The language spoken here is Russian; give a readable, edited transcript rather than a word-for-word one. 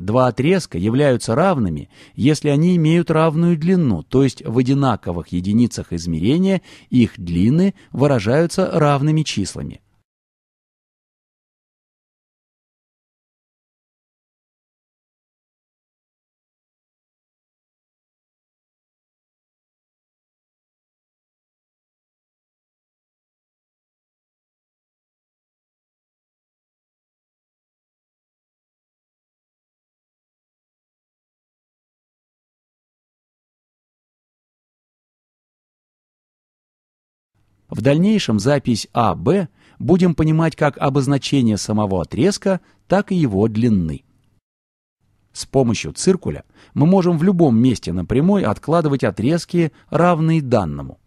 Два отрезка являются равными, если они имеют равную длину, то есть в одинаковых единицах измерения их длины выражаются равными числами. В дальнейшем запись АВ будем понимать как обозначение самого отрезка, так и его длины. С помощью циркуля мы можем в любом месте на прямой откладывать отрезки, равные данному.